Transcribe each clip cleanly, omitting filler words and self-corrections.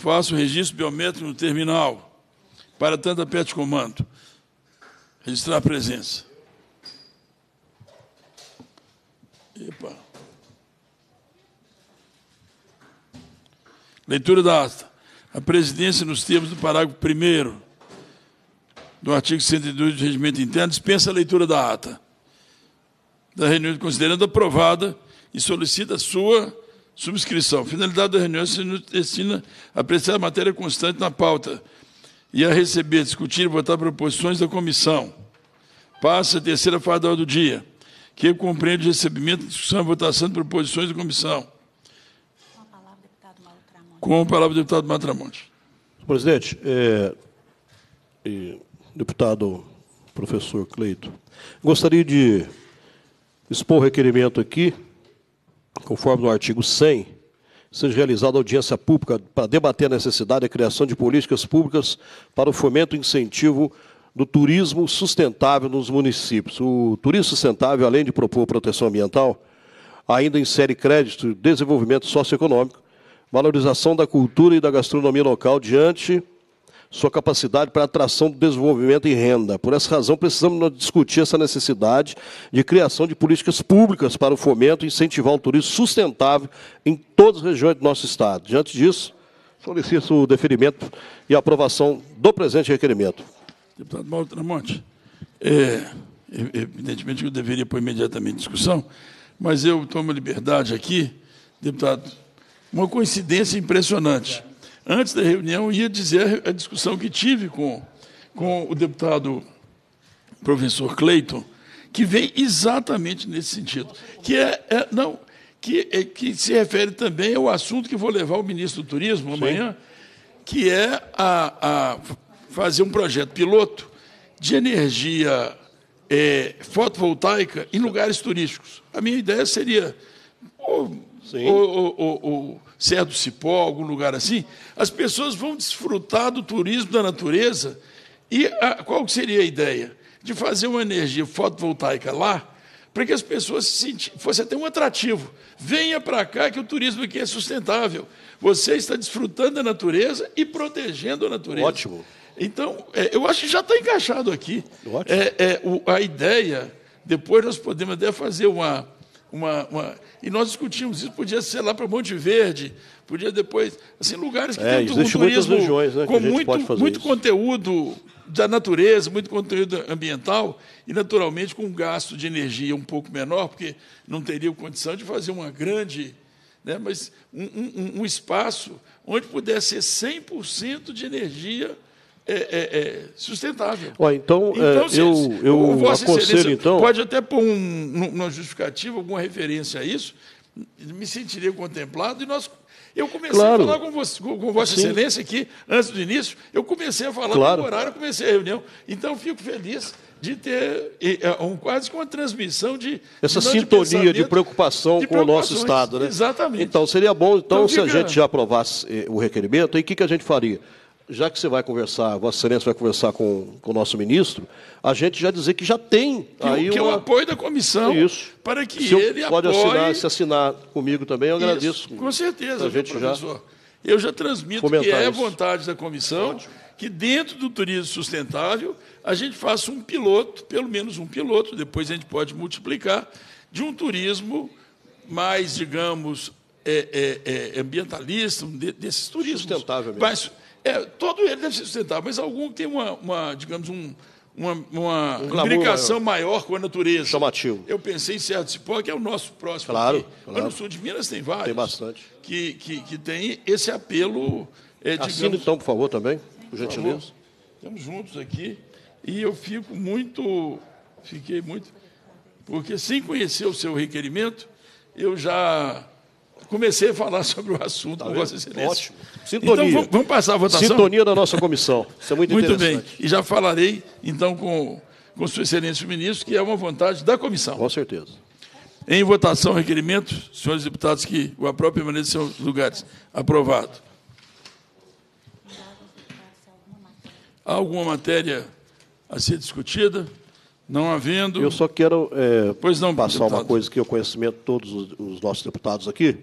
faça o registro biométrico no terminal. Para tanto, aperte o comando. Registrar a presença. Epa. Leitura da ata. A presidência, nos termos do parágrafo 1º do artigo 102 do Regimento Interno, dispensa a leitura da ata da reunião, considerando aprovada, e solicita sua subscrição. Finalidade da reunião: se destina a apreciar a matéria constante na pauta e a receber, discutir e votar proposições da comissão. Passa a terceira fase da ordem do dia, que compreende o recebimento, discussão e votação de proposições da comissão. Com a palavra, deputado Mauro Tramonte. Presidente, deputado professor Cleito, gostaria de expor o requerimento aqui, conforme no artigo 100, seja realizada audiência pública para debater a necessidade da criação de políticas públicas para o fomento e incentivo do turismo sustentável nos municípios. O turismo sustentável, além de propor proteção ambiental, ainda insere crédito de desenvolvimento socioeconômico, valorização da cultura e da gastronomia local diante sua capacidade para atração do desenvolvimento e renda. Por essa razão, precisamos discutir essa necessidade de criação de políticas públicas para o fomento e incentivar o turismo sustentável em todas as regiões do nosso Estado. Diante disso, solicito o deferimento e aprovação do presente requerimento. Deputado Mauro Tramonte, evidentemente eu deveria pôr imediatamente em discussão, mas eu tomo liberdade aqui, deputado. Uma coincidência impressionante. Antes da reunião, ia dizer a discussão que tive com o deputado professor Cleiton, que vem exatamente nesse sentido, que se refere também ao assunto que vou levar ao ministro do Turismo amanhã, que é a fazer um projeto piloto de energia fotovoltaica em lugares turísticos. A minha ideia seria... Ou Serra do Cipó, algum lugar assim, as pessoas vão desfrutar do turismo, da natureza. E qual seria a ideia? De fazer uma energia fotovoltaica lá, para que as pessoas se fosse até um atrativo. Venha para cá, que o turismo aqui é sustentável. Você está desfrutando da natureza e protegendo a natureza. Ótimo. Então, eu acho que já está encaixado aqui. Ótimo. A ideia, depois nós podemos até fazer E nós discutimos isso, podia ser lá para Monte Verde, podia depois... Assim, lugares que tem um turismo regiões, né, com muito conteúdo da natureza, muito conteúdo ambiental, e, naturalmente, com um gasto de energia um pouco menor, porque não teria condição de fazer uma grande... Né, mas um espaço onde pudesse ser 100% de energia sustentável. Então, Vossa Excelência pode até pôr uma justificativa, alguma referência a isso, me sentiria contemplado. E eu comecei a falar com Vossa Excelência aqui, antes do início, eu comecei a falar no horário, comecei a reunião. Então, fico feliz de ter quase com uma transmissão de... Essa sintonia de preocupação com o nosso Estado. Né? Exatamente. Então, seria bom se a gente já aprovasse o requerimento, aí o que a gente faria? Já que você vai conversar, Vossa Excelência vai conversar com o nosso ministro, a gente já dizer que já tem... Que é o apoio da comissão, para que ele apoie... Se assinar comigo também, eu agradeço. Com certeza, professor. Eu já transmito que é a vontade da comissão que, dentro do turismo sustentável, a gente faça um piloto, pelo menos um piloto, depois a gente pode multiplicar, de um turismo mais, digamos, ambientalista, desses turismos... Sustentável mesmo. Todo ele deve ser sustentável, mas algum que tem uma implicação maior com a natureza. Chamativo. Eu pensei em Serra do Cipó, que é o nosso próximo. Claro. Mas no sul de Minas tem vários. Tem bastante. Que tem esse apelo... Assina então, por favor, também, por gentileza. Estamos juntos aqui e eu fiquei muito... Porque, sem conhecer o seu requerimento, eu já... Comecei a falar sobre o assunto, com Vossa Excelência. Ótimo. Sintonia. Então, vamos passar a votação? Sintonia da nossa comissão. Isso é muito interessante. Bem. E já falarei, então, com Sua Excelência o Ministro, que é uma vontade da comissão. Com certeza. Em votação, requerimento, senhores deputados, que o aprovem, permaneçam em seus lugares. Aprovado. Há alguma matéria a ser discutida? Não havendo... Eu só quero passar uma coisa que é o conhecimento de todos os nossos deputados aqui.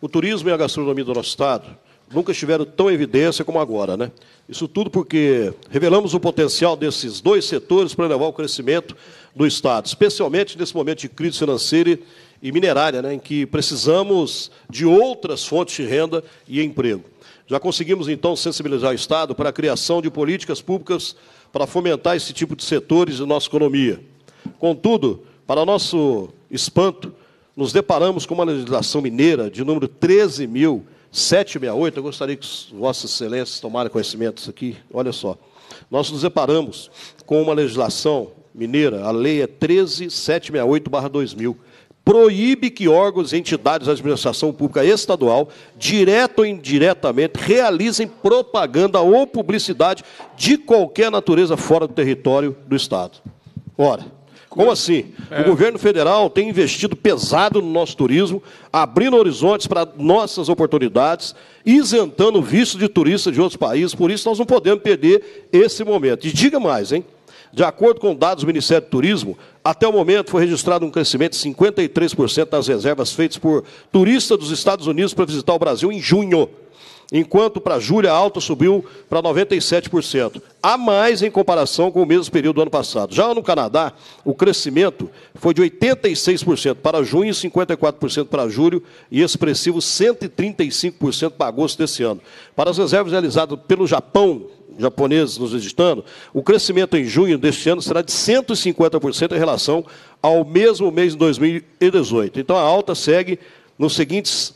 O turismo e a gastronomia do nosso Estado nunca estiveram tão em evidência como agora, né? Isso tudo porque revelamos o potencial desses dois setores para levar o crescimento do Estado, especialmente nesse momento de crise financeira e minerária, né, em que precisamos de outras fontes de renda e emprego. Já conseguimos, então, sensibilizar o Estado para a criação de políticas públicas para fomentar esse tipo de setores da nossa economia. Contudo, para nosso espanto, nos deparamos com uma legislação mineira de número 13.768, eu gostaria que Vossas Excelências tomassem conhecimento disso aqui, olha só. Nós nos deparamos com uma legislação mineira, a lei é 13.768/2000, proíbe que órgãos e entidades da administração pública estadual, direto ou indiretamente, realizem propaganda ou publicidade de qualquer natureza fora do território do Estado. Ora, como assim? O governo federal tem investido pesado no nosso turismo, abrindo horizontes para nossas oportunidades, isentando o visto de turista de outros países, por isso nós não podemos perder esse momento. E diga mais, hein? De acordo com dados do Ministério do Turismo, até o momento foi registrado um crescimento de 53% das reservas feitas por turistas dos Estados Unidos para visitar o Brasil em junho, enquanto para julho a alta subiu para 97%, a mais em comparação com o mesmo período do ano passado. Já no Canadá, o crescimento foi de 86% para junho, 54% para julho e expressivo 135% para agosto desse ano. Para as reservas realizadas pelo Japão, japoneses nos visitando, o crescimento em junho deste ano será de 150% em relação ao mesmo mês de 2018. Então, a alta segue nos seguintes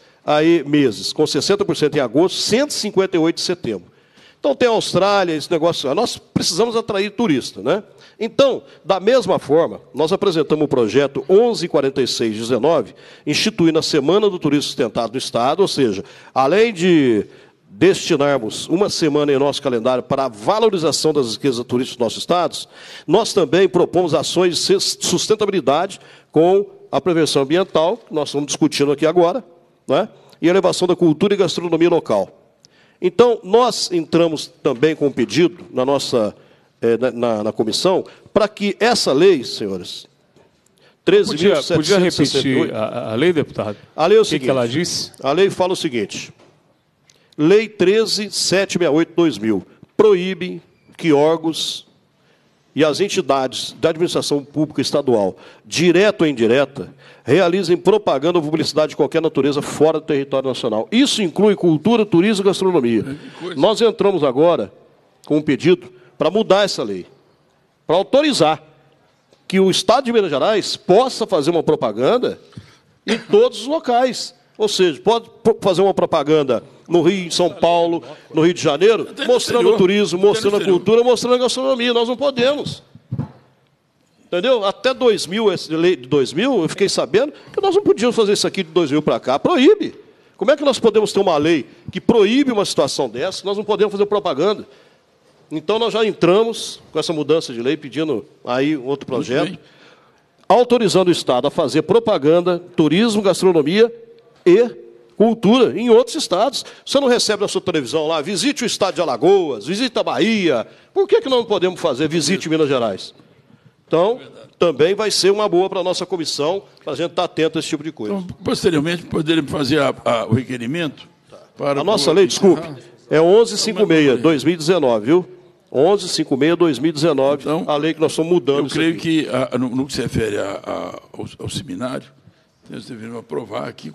meses, com 60% em agosto, 158% em setembro. Então, tem a Austrália, esse negócio. Nós precisamos atrair turista, né? Então, da mesma forma, nós apresentamos o projeto 1146-19, instituindo a Semana do Turismo Sustentado do Estado, ou seja, além de destinarmos uma semana em nosso calendário para a valorização das riquezas turísticas dos nossos estados, nós também propomos ações de sustentabilidade com a prevenção ambiental, que nós estamos discutindo aqui agora, né, e a elevação da cultura e gastronomia local. Então, nós entramos também com um pedido na nossa, na comissão para que essa lei, senhores, 13.768... Podia repetir a lei, deputado? A lei é o seguinte, que ela disse? A lei fala o seguinte... Lei 13.768/2000 proíbe que órgãos e as entidades da administração pública estadual, direta ou indireta, realizem propaganda ou publicidade de qualquer natureza fora do território nacional. Isso inclui cultura, turismo e gastronomia. Nós entramos agora com um pedido para mudar essa lei, para autorizar que o Estado de Minas Gerais possa fazer uma propaganda em todos os locais. Ou seja, pode fazer uma propaganda no Rio, em São Paulo, no Rio de Janeiro, mostrando o turismo, mostrando a cultura, mostrando a gastronomia. Nós não podemos. Entendeu? Até 2000, essa lei de 2000, eu fiquei sabendo que nós não podíamos fazer isso aqui de 2000 para cá. Proíbe. Como é que nós podemos ter uma lei que proíbe uma situação dessa? Nós não podemos fazer propaganda. Então, nós já entramos com essa mudança de lei, pedindo aí outro projeto, autorizando o Estado a fazer propaganda, turismo, gastronomia e cultura em outros estados. Você não recebe na sua televisão lá, visite o estado de Alagoas, visite a Bahia. Por que nós não podemos fazer visite Minas Gerais? Então, também vai ser uma boa para a nossa comissão, para a gente estar atento a esse tipo de coisa. Então, posteriormente, poderíamos fazer o requerimento? Para a nossa lei, desculpe, é 1156-2019, viu? 1156-2019, então, a lei que nós estamos mudando. Eu creio que, no que se refere ao seminário, nós devemos aprovar aqui,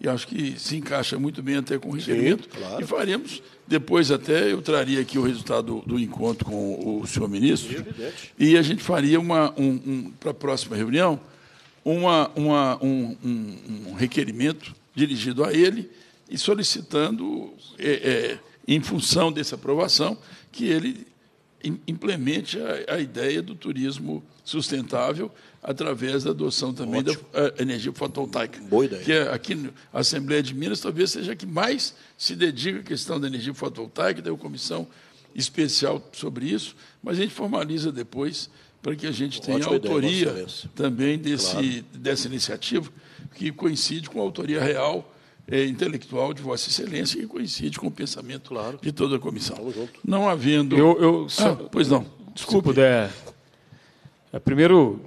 e acho que se encaixa muito bem até com o requerimento. Sim, claro. E faremos, depois até eu traria aqui o resultado do encontro com o senhor ministro, e a gente faria, para a próxima reunião, um requerimento dirigido a ele e solicitando, em função dessa aprovação, que ele implemente a ideia do turismo sustentável através da adoção também da energia fotovoltaica. Boa ideia. Que aqui na Assembleia de Minas talvez seja a que mais se dedica à questão da energia fotovoltaica, tem uma comissão especial sobre isso, mas a gente formaliza depois para que a gente tenha a autoria também dessa iniciativa, que coincide com a autoria real intelectual de Vossa Excelência, que coincide com o pensamento de toda a comissão. Não havendo... pois não, desculpe. Se puder... Primeiro,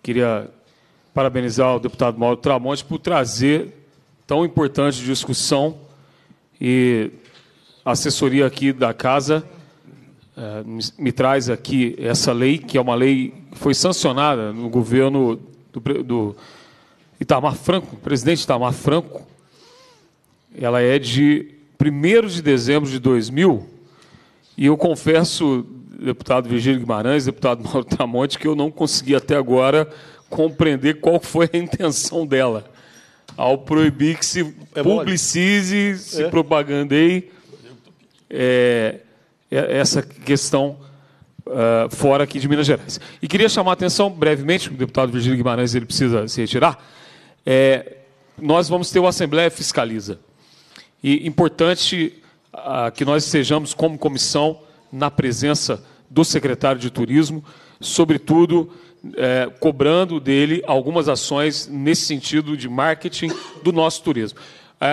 queria parabenizar o deputado Mauro Tramonte por trazer tão importante discussão e a assessoria aqui da Casa me traz aqui essa lei, que é uma lei que foi sancionada no governo do Itamar Franco, presidente Itamar Franco. Ela é de 1º de dezembro de 2000, e eu confesso, deputado Virgílio Guimarães, deputado Mauro Tramonte, que eu não consegui até agora compreender qual foi a intenção dela ao proibir que se publicize, se propagandeie essa questão fora aqui de Minas Gerais. E queria chamar a atenção brevemente, o deputado Virgílio Guimarães ele precisa se retirar, nós vamos ter o Assembleia Fiscaliza. E importante que nós estejamos como comissão na presença do secretário de Turismo, sobretudo cobrando dele algumas ações nesse sentido de marketing do nosso turismo.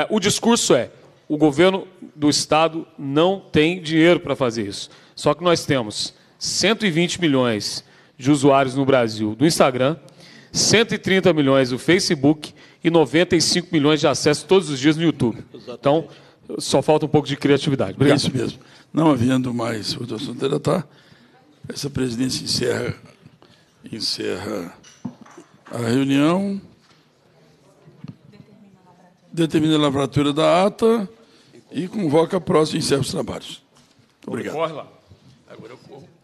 O discurso é: o governo do Estado não tem dinheiro para fazer isso. Só que nós temos 120 milhões de usuários no Brasil do Instagram, 130 milhões do Facebook e 95 milhões de acessos todos os dias no YouTube. Exatamente. Então, só falta um pouco de criatividade. Obrigado. É isso mesmo. Não havendo mais o assunto de tratar, essa presidência encerra a reunião, determina a lavratura da ata e convoca a próxima e encerra os trabalhos. Obrigado. Corre lá. Agora eu corro.